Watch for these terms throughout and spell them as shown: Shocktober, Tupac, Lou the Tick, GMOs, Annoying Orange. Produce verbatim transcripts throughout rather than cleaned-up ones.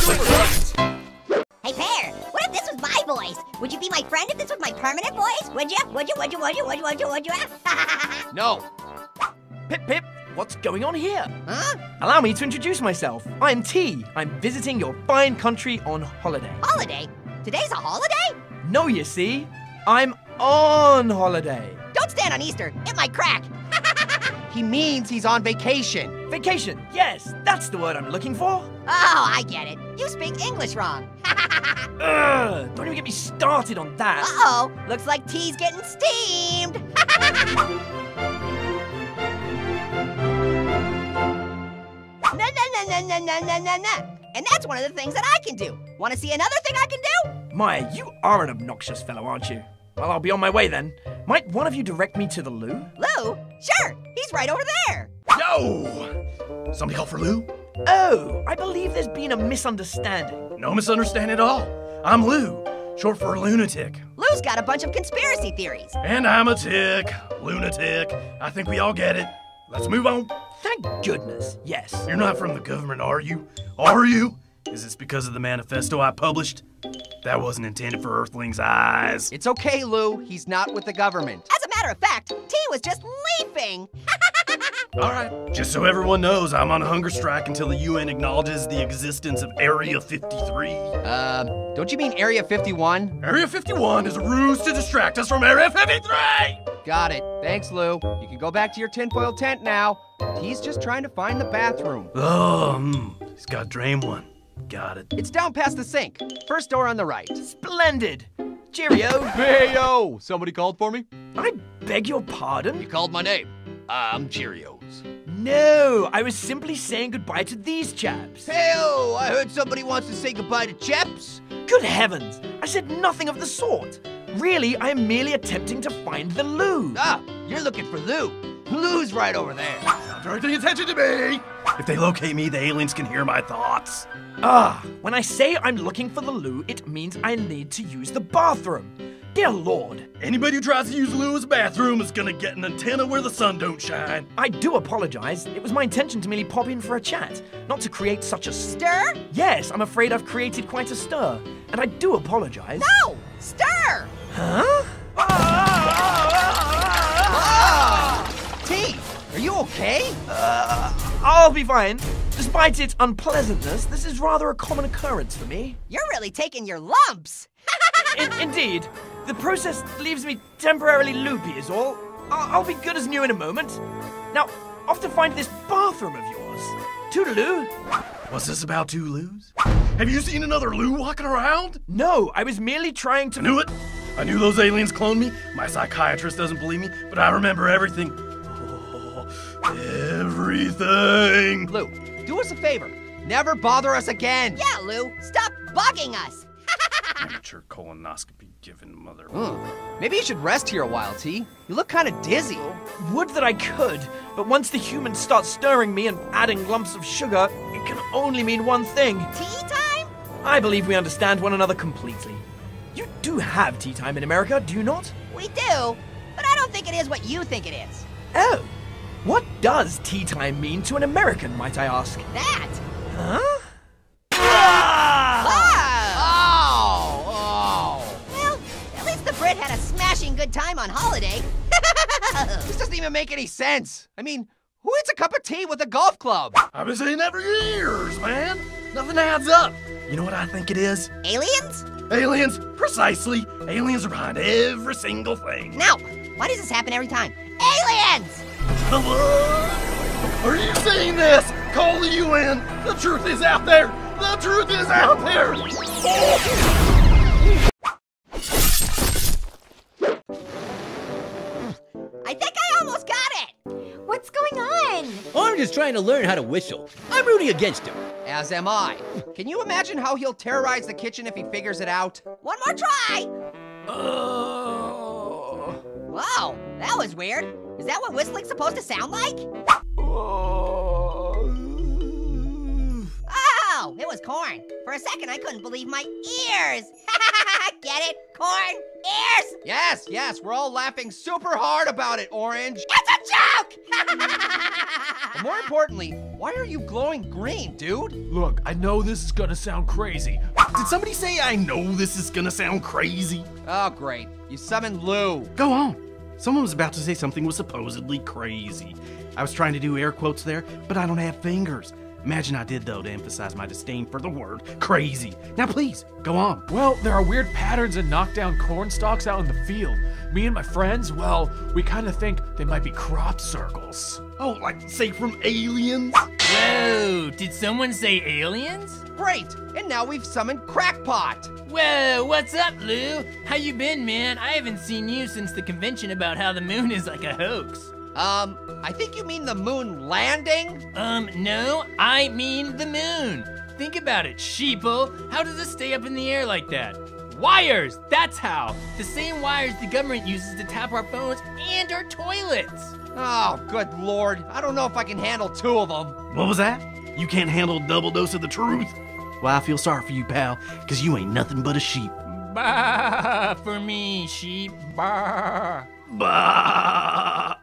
Hey, Pear, what if this was my voice? Would you be my friend if this was my permanent voice? Would you? Would you? Would you? Would you? Would you? Would you? Would you? No. Pip, Pip, what's going on here? Huh? Allow me to introduce myself. I'm T. I'm visiting your fine country on holiday. Holiday? Today's a holiday? No, you see. I'm on holiday. Don't stand on Easter. It might crack. He means he's on vacation. Vacation, yes. That's the word I'm looking for. Oh, I get it. You speak English wrong. Ugh, don't even get me started on that. Uh-oh. Looks like T's getting steamed. Na na na na na na na na na. And that's one of the things that I can do. Want to see another thing I can do? Maya, you are an obnoxious fellow, aren't you? Well, I'll be on my way then. Might one of you direct me to the Lou? Lou? Sure, he's right over there. No! Somebody call for Lou? Oh, I believe there's been a misunderstanding. No misunderstanding at all. I'm Lou, short for lunatic. Lou's got a bunch of conspiracy theories. And I'm a tick, lunatic. I think we all get it. Let's move on. Thank goodness, yes. You're not from the government, are you? Are you? Is this because of the manifesto I published? That wasn't intended for Earthling's eyes. It's okay, Lou. He's not with the government. As a matter of fact, T was just leaping. All right. Just so everyone knows, I'm on a hunger strike until the U N acknowledges the existence of Area fifty-three. Uh, don't you mean Area fifty-one? Area fifty-one is a ruse to distract us from Area fifty-three! Got it. Thanks, Lou. You can go back to your tinfoil tent now. He's just trying to find the bathroom. Oh, mm. He's got to drain one. Got it. It's down past the sink. First door on the right. Splendid. Cheerio. Hey, yo. Somebody called for me? I beg your pardon? You called my name. I'm Cheerios. No, I was simply saying goodbye to these chaps. Hey, yo. I heard somebody wants to say goodbye to chaps. Good heavens. I said nothing of the sort. Really, I am merely attempting to find the Lou. Ah, you're looking for Lou. Lou's right over there. Stop directing attention to me. If they locate me, the aliens can hear my thoughts. Ah, when I say I'm looking for the Lou, it means I need to use the bathroom. Dear Lord. Anybody who tries to use Lou as a bathroom is gonna get an antenna where the sun don't shine. I do apologize. It was my intention to merely pop in for a chat, not to create such a stir. Yes, I'm afraid I've created quite a stir, and I do apologize. No, stir. Huh? Ah, ah, ah, ah, ah. T, are you okay? Uh, I'll be fine. Despite its unpleasantness, this is rather a common occurrence for me. You're really taking your lumps. In indeed. The process leaves me temporarily loopy is all. I I'll be good as new in a moment. Now, off to find this bathroom of yours. Toodaloo. Was this about two Loos? Have you seen another Lou walking around? No, I was merely trying to- I knew it. I knew those aliens cloned me. My psychiatrist doesn't believe me, but I remember everything. Oh, everything. Lou. Do us a favor. Never bother us again. Yeah, Lou. Stop bugging us. Amateur colonoscopy given, mother. Mm. Maybe you should rest here a while, T. You look kind of dizzy. Would that I could, but once the humans start stirring me and adding lumps of sugar, it can only mean one thing. Tea time? I believe we understand one another completely. You do have tea time in America, do you not? We do, but I don't think it is what you think it is. Oh. What does tea time mean to an American, might I ask? That? Huh? Ah! Oh! Oh! Well, at least the Brit had a smashing good time on holiday. This doesn't even make any sense. I mean, who eats a cup of tea with a golf club? I've been saying that for years, man. Nothing adds up. You know what I think it is? Aliens? Aliens, precisely. Aliens are behind every single thing. Now, why does this happen every time? Aliens! Are you seeing this? Call the U N. The truth is out there. The truth is out there. I think I almost got it. What's going on? Orange is trying to learn how to whistle. I'm rooting against him. As am I. Can you imagine how he'll terrorize the kitchen if he figures it out? One more try. Oh. Wow, that was weird. Is that what whistling's supposed to sound like? Oh, it was corn. For a second, I couldn't believe my ears. Get it? Corn, ears. Yes, yes, we're all laughing super hard about it, Orange. It's a joke! But more importantly, why are you glowing green, dude? Look, I know this is gonna sound crazy. Did somebody say I know this is gonna sound crazy? Oh, great. You summoned Lou. Go on. Someone was about to say something was supposedly crazy. I was trying to do air quotes there, but I don't have fingers. Imagine I did, though, to emphasize my disdain for the word crazy. Now, please, go on. Well, there are weird patterns and knockdown corn stalks out in the field. Me and my friends, well, we kind of think they might be crop circles. Oh, like, say, from aliens? Whoa, did someone say aliens? Great, and now we've summoned Crackpot. Whoa, what's up, Lou? How you been, man? I haven't seen you since the convention about how the moon is like a hoax. Um, I think you mean the moon landing? Um, no, I mean the moon. Think about it, sheeple. How does it stay up in the air like that? Wires, that's how. The same wires the government uses to tap our phones and our toilets. Oh, good lord. I don't know if I can handle two of them. What was that? You can't handle a double dose of the truth? Well, I feel sorry for you, pal, because you ain't nothing but a sheep. Bah, for me, sheep. Bah. Bah.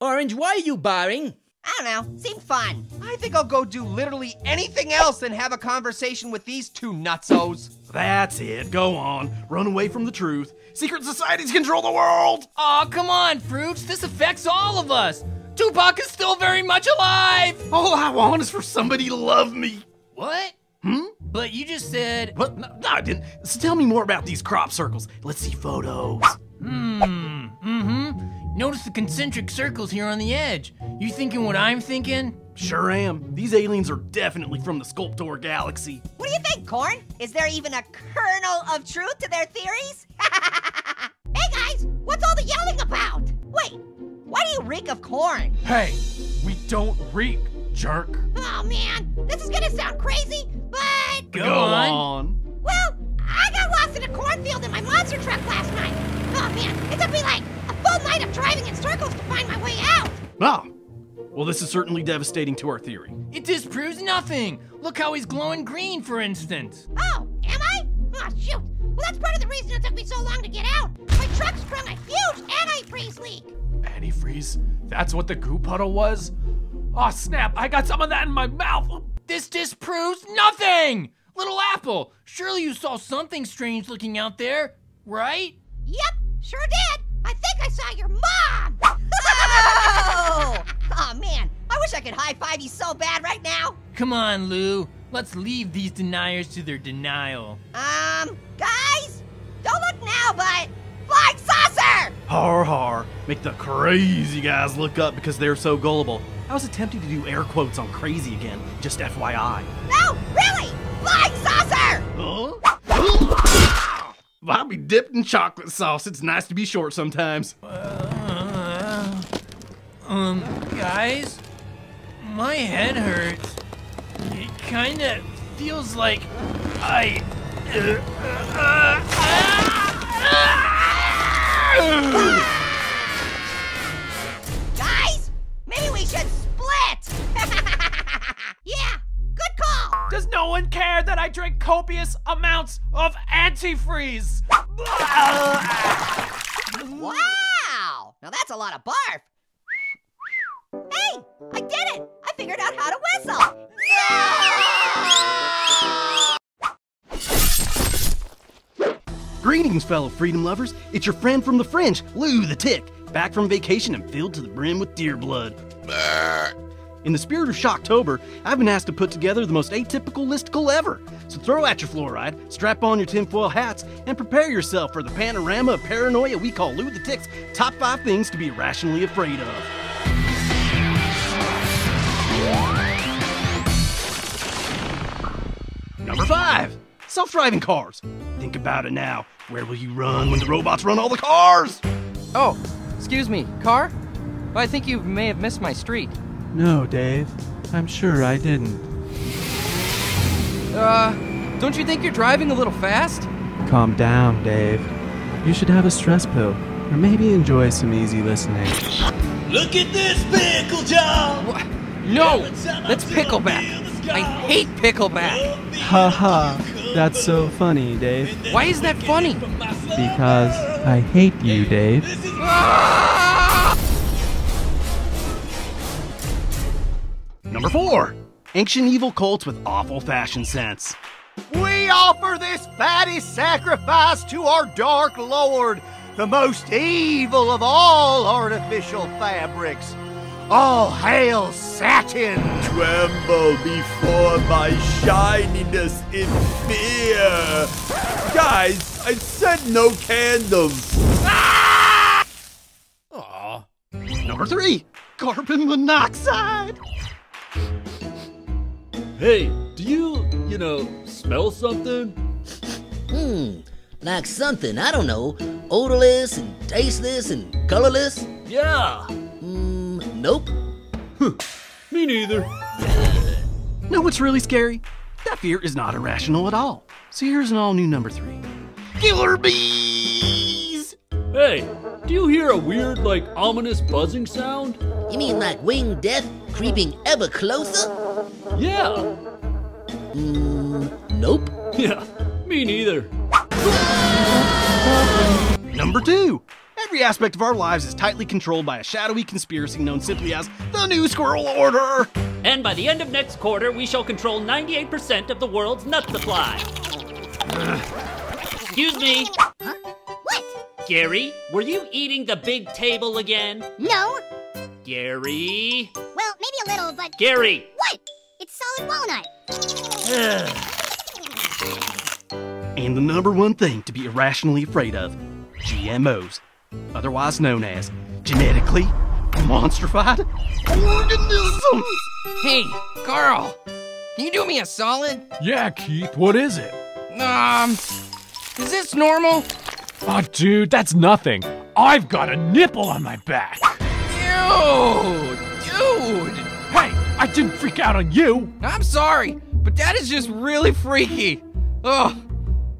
Orange, why are you barring? I don't know, seemed fun. I think I'll go do literally anything else than have a conversation with these two nutsos. That's it, go on. Run away from the truth. Secret societies control the world! Aw, oh, come on, Fruits, this affects all of us. Tupac is still very much alive! All I want is for somebody to love me. What? Hmm? But you just said... What? No, no, I didn't. So tell me more about these crop circles. Let's see photos. Hmm, mm-hmm. Notice the concentric circles here on the edge. You thinking what I'm thinking? Sure am. These aliens are definitely from the Sculptor Galaxy. What do you think, Corn? Is there even a kernel of truth to their theories? Hey guys, what's all the yelling about? Wait, why do you reek of corn? Hey, we don't reek, jerk. Oh man, this is gonna sound crazy, but... Go, Go on. on. Well, I got lost in a cornfield in my monster truck last night. Oh man, it took me like... full night of driving in circles to find my way out! Oh. Well, this is certainly devastating to our theory. It disproves nothing! Look how he's glowing green, for instance! Oh, am I? Oh, shoot! Well, that's part of the reason it took me so long to get out! My truck sprung a huge antifreeze leak! Antifreeze? That's what the goo puddle was? Oh, snap! I got some of that in my mouth! This disproves nothing! Little Apple, surely you saw something strange looking out there, right? Yep, sure did! I think I saw your mom! Oh! Aw, oh, man, I wish I could high-five you so bad right now. Come on, Lou. Let's leave these deniers to their denial. Um, guys, don't look now, but flying saucer! Har har, make the crazy guys look up because they're so gullible. I was attempting to do air quotes on crazy again, just F Y I. No, really, flying saucer! Huh? I'll be dipped in chocolate sauce. It's nice to be short sometimes. Uh, um, guys, my head hurts. It kind of feels like I... Uh, uh, uh, ah! Guys, maybe we should split. Yeah, good call. Does no one care that I drink copious amounts of antifreeze? Wow! Now that's a lot of barf. Hey, I did it! I figured out how to whistle! Greetings, fellow freedom lovers. It's your friend from the fringe, Lou the Tick, back from vacation and filled to the brim with deer blood. In the spirit of Shocktober, I've been asked to put together the most atypical listicle ever. So throw out your fluoride, strap on your tinfoil hats, and prepare yourself for the panorama of paranoia we call Lou the Tick's Top five Things to be Irrationally Afraid of. Number five, self-driving cars. Think about it now. Where will you run when the robots run all the cars? Oh, excuse me, car? Well, I think you may have missed my street. No, Dave. I'm sure I didn't. Uh, don't you think you're driving a little fast? Calm down, Dave. You should have a stress pill, or maybe enjoy some easy listening. Look at this pickle job! What? No! That's pickleback! I hate pickleback! Ha ha. That's so funny, Dave. Why is that funny? Because I hate you, Dave. Ah! Number four, ancient evil cults with awful fashion sense. We offer this fatty sacrifice to our Dark Lord, the most evil of all artificial fabrics. All hail Satin! Tremble before my shininess in fear! Guys, I said no candles! Ah! Aww. Number three, carbon monoxide! Hey, do you, you know, smell something? Hmm, like something, I don't know, odorless and tasteless and colorless? Yeah! Nope. Me neither. Know what's really scary? That fear is not irrational at all. So here's an all-new number three. Killer bees! Hey, do you hear a weird, like, ominous buzzing sound? You mean like winged death creeping ever closer? Yeah. Mm, nope. Yeah, me neither. Number two. Every aspect of our lives is tightly controlled by a shadowy conspiracy known simply as the New Squirrel Order. And by the end of next quarter, we shall control ninety-eight percent of the world's nut supply. Ugh. Excuse me. Huh? What? Gary, were you eating the big table again? No. Gary? Well, maybe a little, but... Gary! What? It's solid walnut. Ugh. And the number one thing to be irrationally afraid of, G M Os. Otherwise known as genetically monstrified organisms. Hey, Carl, can you do me a solid? Yeah, Keith, what is it? Um, is this normal? Oh, dude, that's nothing. I've got a nipple on my back. Dude, dude. Hey, I didn't freak out on you. I'm sorry, but that is just really freaky. Ugh,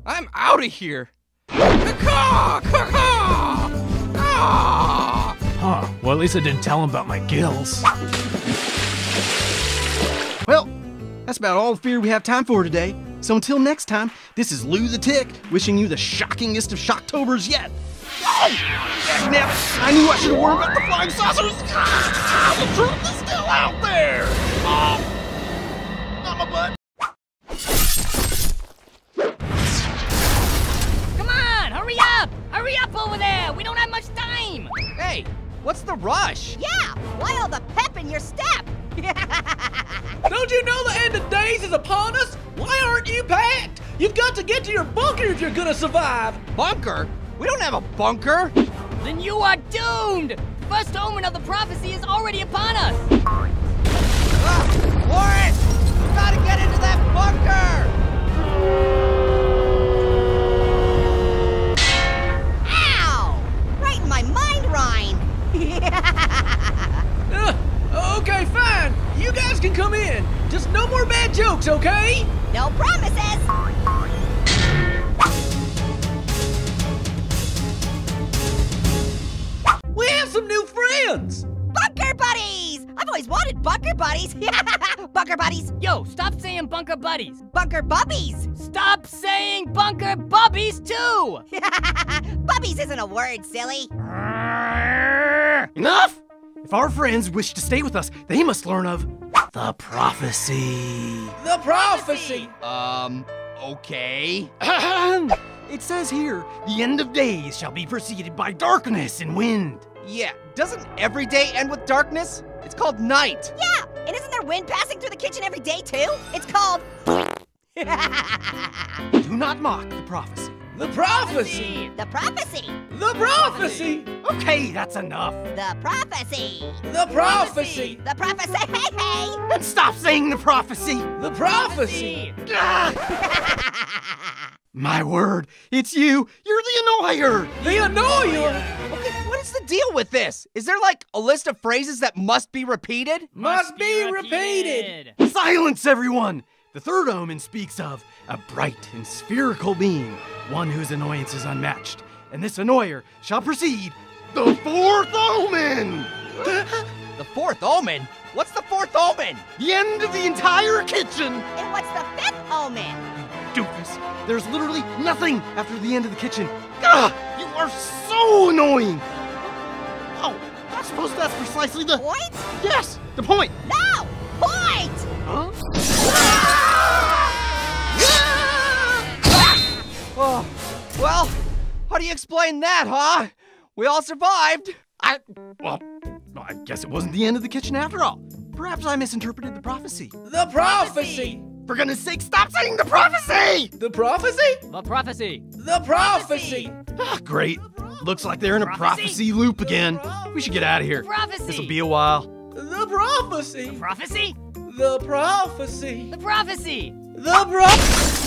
I'm out of here. Caw, caw, caw. Huh, well at least I didn't tell him about my gills. Well, that's about all the fear we have time for today. So until next time, this is Lou the Tick, wishing you the shockingest of Shocktobers yet. Oh! Now, I knew I should have worried about the flying saucers! Ah, the truth is still out there! Oh! Not my butt! Come on, hurry up! Hurry up over there! We don't have much time! Hey, what's the rush? Yeah, why all the pep in your step? Don't you know the end of days is upon us? Why aren't you packed? You've got to get to your bunker if you're gonna survive! Bunker? We don't have a bunker! Then you are doomed! The first omen of the prophecy is already upon us! Ah, Warren! You gotta get into that bunker! My mind rhyme. uh, okay, fine. You guys can come in. Just no more bad jokes, okay? No promises. We have some new friends. Bunker buddies. I've always wanted bunker buddies. Bunker buddies. Yo, stop saying bunker buddies. Bunker bubbies. Stop saying bunker bubbies too. Bubbies isn't a word, silly. Enough! If our friends wish to stay with us, they must learn of the prophecy. The prophecy! Um, okay. It says here, the end of days shall be preceded by darkness and wind. Yeah, doesn't every day end with darkness? It's called night. Yeah, and isn't there wind passing through the kitchen every day too? It's called... Do not mock the prophecy. The prophecy. The prophecy. The prophecy. Okay, that's enough. The prophecy. The prophecy. The prophecy. Hey, hey. And stop saying the prophecy. The prophecy. My word, it's you. You're the annoyer. The annoyer. Okay, what is the deal with this? Is there like a list of phrases that must be repeated? Must be repeated. Silence, everyone. The third omen speaks of a bright and spherical being, one whose annoyance is unmatched, and this annoyer shall precede the fourth omen! The fourth omen? What's the fourth omen? The end of the entire kitchen! And what's the fifth omen? You doofus, there's literally nothing after the end of the kitchen. Gah, you are so annoying! Oh, I suppose that's precisely the... Point? Yes, the point! No! Point! How do you explain that, huh? We all survived. I, well, I guess it wasn't the end of the kitchen after all. Perhaps I misinterpreted the prophecy. The prophecy! For goodness sake, stop saying the prophecy! The prophecy? The prophecy. The prophecy! Ah, great. Looks like they're in a prophecy loop again. We should get out of here. This'll be a while. The prophecy! The prophecy? The prophecy! The prophecy! The prophecy!